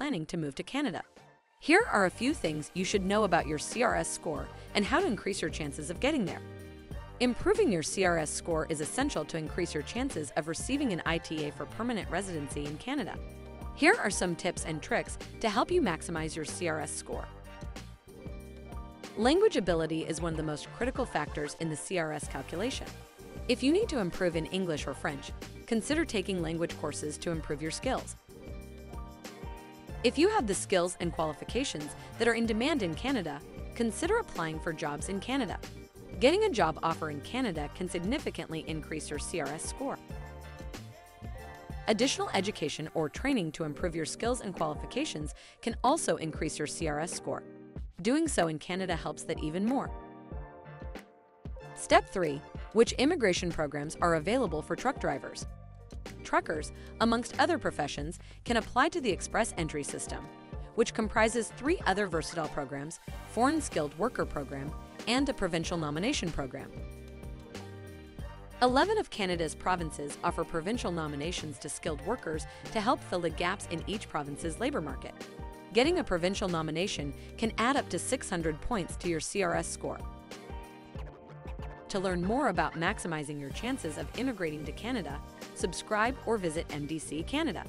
planning to move to Canada. Here are a few things you should know about your CRS score and how to increase your chances of getting there. Improving your CRS score is essential to increase your chances of receiving an ITA for permanent residency in Canada. Here are some tips and tricks to help you maximize your CRS score. Language ability is one of the most critical factors in the CRS calculation. If you need to improve in English or French, consider taking language courses to improve your skills. If you have the skills and qualifications that are in demand in Canada, consider applying for jobs in Canada. Getting a job offer in Canada can significantly increase your CRS score. Additional education or training to improve your skills and qualifications can also increase your CRS score. Doing so in Canada helps that even more. Step 3. Which immigration programs are available for truck drivers? Truckers, amongst other professions, can apply to the Express Entry system, which comprises 3 other versatile programs: Foreign Skilled Worker Program, and a provincial nomination program. 11 of Canada's provinces offer provincial nominations to skilled workers to help fill the gaps in each province's labor market. Getting a provincial nomination can add up to 600 points to your CRS score. To learn more about maximizing your chances of immigrating to Canada, subscribe or visit MDC Canada.